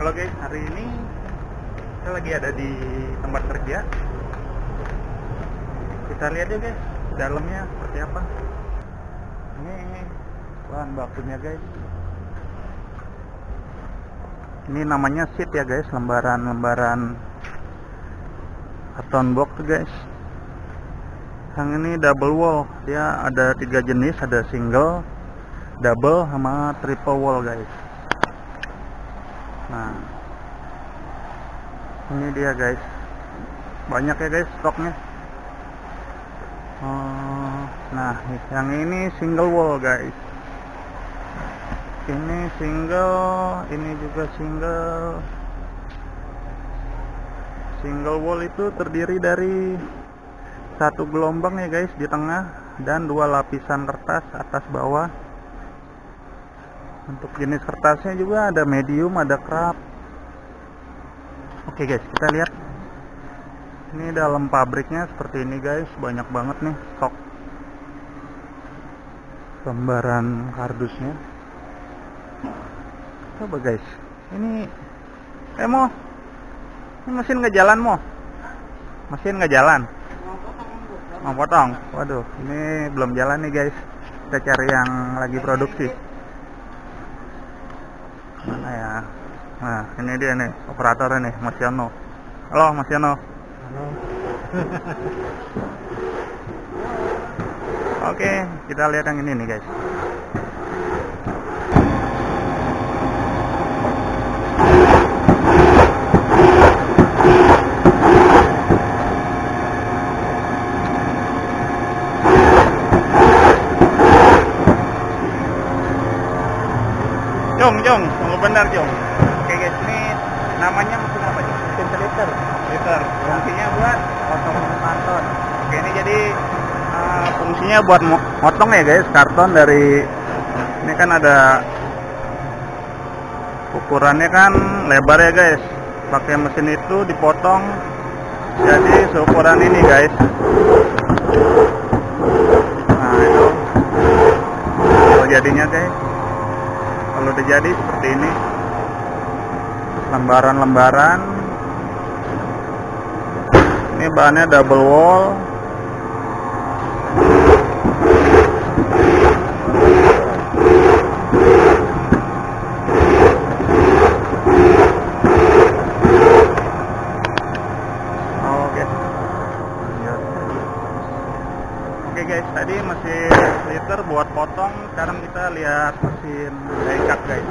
Halo guys, hari ini saya lagi ada di tempat kerja. Kita lihat ya guys, dalamnya seperti apa. Ini bahan bakunya guys. Ini namanya sheet ya guys, lembaran-lembaran carton box guys. Yang ini double wall, dia ada 3 jenis, ada single, double, sama triple wall guys. Nah, ini dia guys, banyak ya guys stoknya. Nah, yang ini single wall guys. Ini single, ini juga single. Single wall itu terdiri dari satu gelombang ya guys di tengah dan 2 lapisan kertas atas bawah. Untuk jenis kertasnya juga ada medium, ada kerap. Oke guys, kita lihat. Ini dalam pabriknya seperti ini guys, banyak banget nih stok lembaran kardusnya. Coba guys, ini Mo, ini mesin nggak jalan Mo? Mesin nggak jalan? Mau potong? Waduh, ini belum jalan nih guys. Kita cari yang lagi produksi. Mana ya? Nah, ini dia nih operatornya nih, Mas Yano. Halo Mas Yano. Halo. Oke, kita lihat yang ini nih guys. Jong, tunggu benar Jong. Oke guys, ini namanya mesin apa sih? Mesin seliter. Seliter. Fungsinya buat potong karton. Oke, ini jadi fungsinya buat motong ya guys, karton dari ini kan ada ukurannya kan lebar ya guys. Pakai mesin itu dipotong jadi seukuran ini guys. Nah, itu jadinya guys. Kalau udah jadi seperti ini, lembaran-lembaran. Ini bahannya double wall. Oke. Oke guys, tadi masih liter buat potong, sekarang kita lihat mesin daikat guys.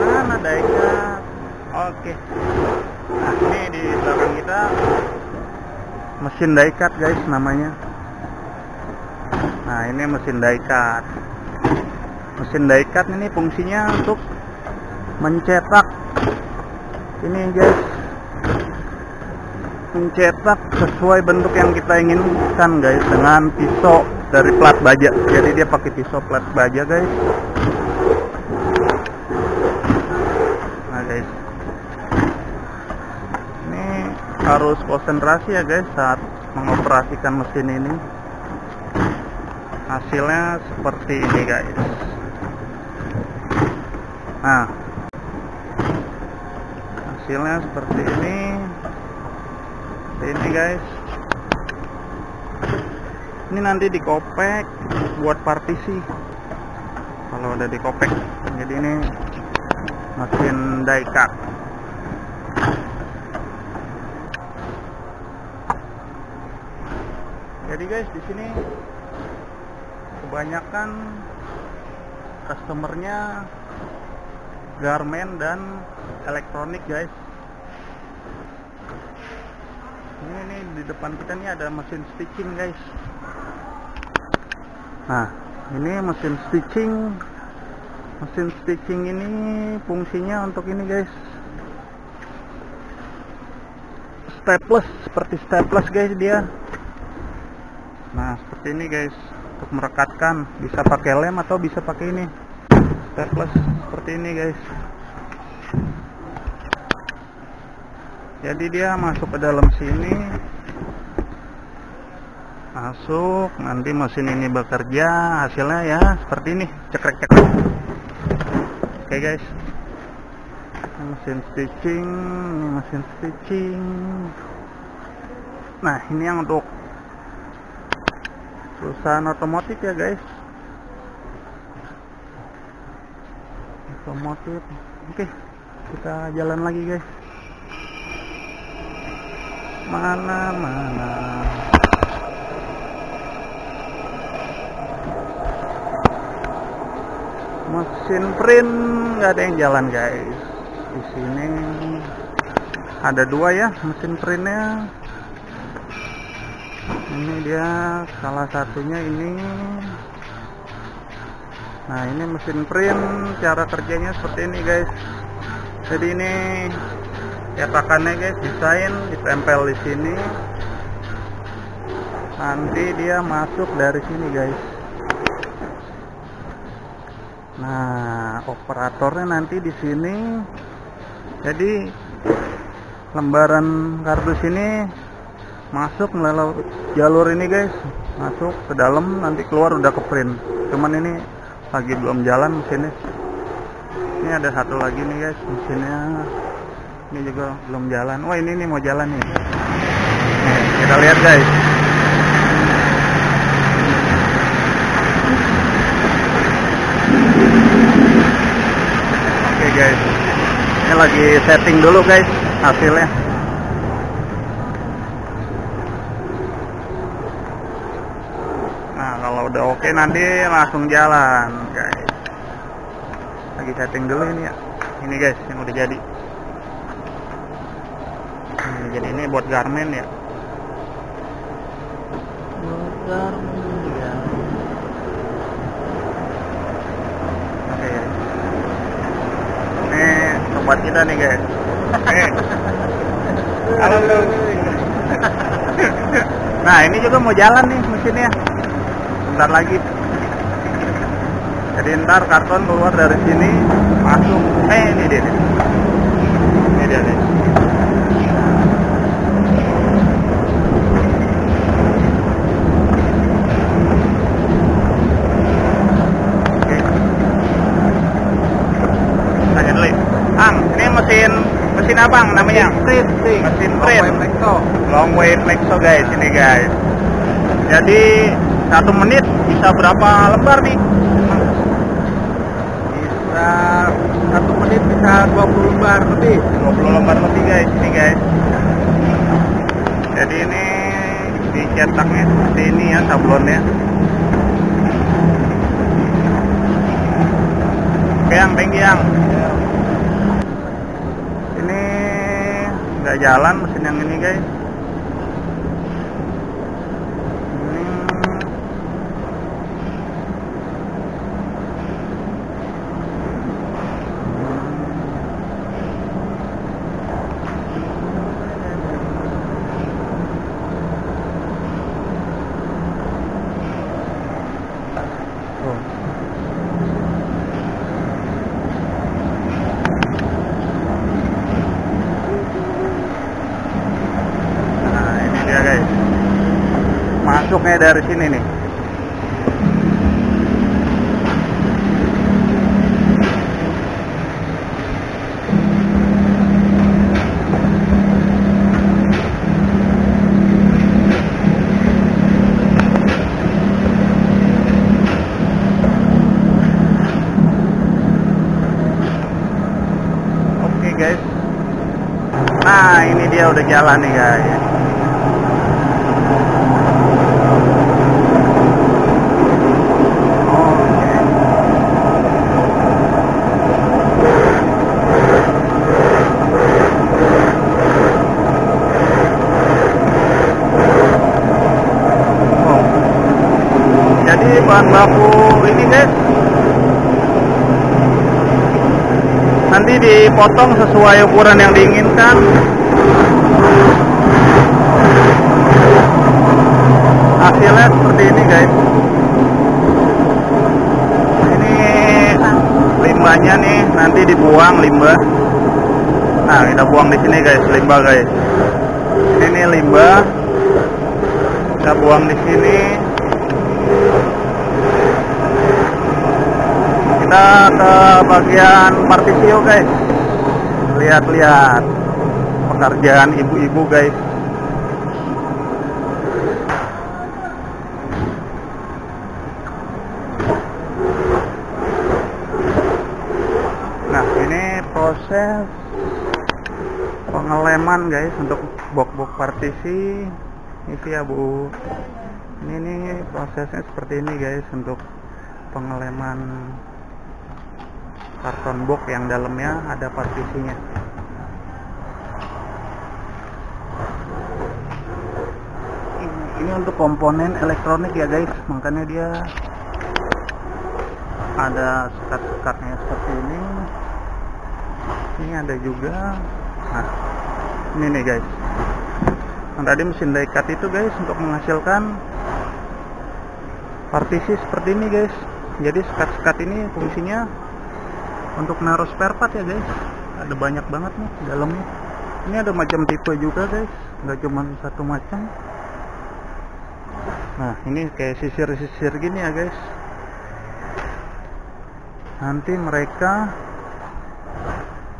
Mana daikat? Oke. Nah, ini di belakang kita mesin daikat guys namanya. Nah, ini mesin daikat. Mesin daikat ini fungsinya untuk mencetak ini guys. Mencetak sesuai bentuk yang kita inginkan guys dengan pisau dari plat baja. Jadi dia pakai pisau plat baja guys. Nah guys, ini harus konsentrasi ya guys saat mengoperasikan mesin ini. Hasilnya seperti ini guys. Nah, hasilnya seperti ini. Ini guys, ini nanti dikopek buat partisi. Kalau udah dikopek, jadi ini mesin die-cut. Jadi guys, di sini kebanyakan customernya Garmin dan elektronik guys. Ini di depan kita nih ada mesin stitching guys. Nah, ini mesin stitching. Mesin stitching ini fungsinya untuk ini guys, staples, seperti staples guys dia. Nah, seperti ini guys, untuk merekatkan. Bisa pakai lem atau bisa pakai ini staples, seperti ini guys. Jadi dia masuk ke dalam sini, masuk, nanti mesin ini bekerja, hasilnya ya seperti ini, cekrek-cekrek. Oke guys, Ini mesin stretching. Nah, ini yang untuk perusahaan otomotif ya guys, otomotif. Oke, kita jalan lagi guys. Mana mesin print nggak ada yang jalan guys. Di sini ada dua ya mesin printnya. Ini dia salah satunya ini. Nah, ini mesin print, cara kerjanya seperti ini guys. Jadi ini cetakannya guys, desain ditempel di sini. Nanti dia masuk dari sini guys. Nah, operatornya nanti di sini. Jadi lembaran kardus ini masuk melalui jalur ini guys, masuk ke dalam, nanti keluar udah ke print. Cuman ini lagi belum jalan mesinnya. Ini ada satu lagi nih guys mesinnya, ini juga belum jalan. Wah, ini nih mau jalan nih. Kita lihat guys. Oke guys, ini lagi setting dulu guys hasilnya. Udah oke, nanti langsung jalan guys. Lagi setting dulu ini ya. Ini guys yang udah jadi. Jadi ini buat Garmin ya. Buat Garmin ya. Oke ya. Ini tempat kita nih guys. Halo. Nah, ini juga mau jalan nih mesinnya. Ntar lagi, jadi ntar karton keluar dari sini masuk. Ini dia nih. Oke. Tanya dulu. Ang, ini mesin abang namanya? Mesin print. Longway Flexo guys, ini guys. Jadi 1 menit bisa berapa lembar nih? Bisa 1 menit bisa 20 lembar lebih. 20 lembar lebih guys, ini guys. Jadi ini dicetaknya seperti ini ya sablonnya. Oke, yang tinggi yang. Ini nggak jalan mesin yang ini guys. Masuknya dari sini nih. Oke guys. Nah, ini dia udah jalan nih guys. Bahan baku ini guys nanti dipotong sesuai ukuran yang diinginkan. Hasilnya seperti ini guys. Ini limbahnya nih nanti dibuang limbah. Nah, kita buang di sini guys limbah guys. Ini limbah kita buang di sini. Kita ke bagian partisio guys. Lihat-lihat pekerjaan ibu-ibu, guys. Nah, ini proses pengeleman, guys, untuk box-box partisi. Ini ya, Bu. Ini prosesnya seperti ini, guys, untuk pengeleman karton box yang dalamnya ada partisinya. Ini untuk komponen elektronik ya, guys, makanya dia ada sekat-sekatnya seperti ini. Ini ada juga, nah ini nih, guys, yang tadi mesin die-cut itu, guys, untuk menghasilkan partisi seperti ini, guys. Jadi sekat-sekat ini fungsinya untuk naruh spare part ya, guys. Ada banyak banget nih dalamnya. Ini ada macam tipe juga, guys, nggak cuma satu macam. Nah, ini kayak sisir-sisir gini ya, guys. Nanti mereka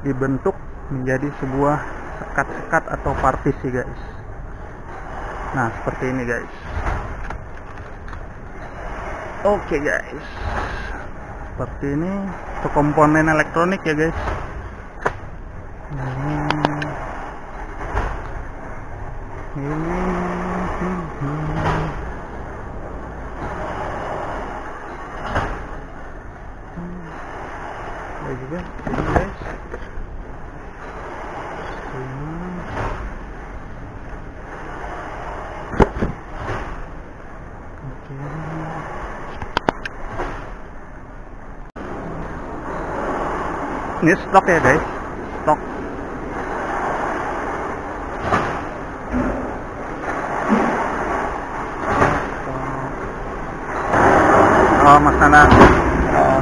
dibentuk menjadi sebuah sekat-sekat atau partisi, guys. Nah, seperti ini, guys. Oke, guys, seperti ini untuk komponen elektronik ya, guys. Ada juga ini, guys. Ini stok ya, guys, stok. Oh, Mas Ana. Oh.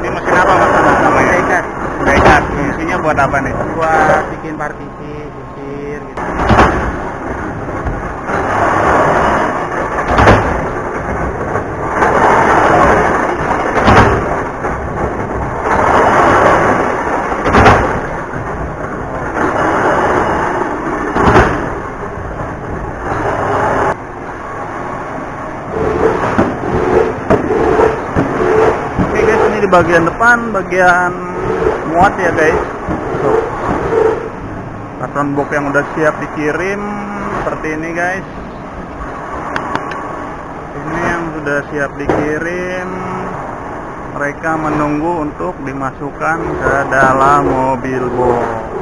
Ini mesin apa, Mas Ana? Namanya ikat. Udah ikat. Fungsinya buat apa nih? Buat bikin partisi, sisir gitu. Bagian depan, bagian muat ya, guys. Tuh, karton box yang udah siap dikirim seperti ini, guys. Ini yang sudah siap dikirim, mereka menunggu untuk dimasukkan ke dalam mobil box.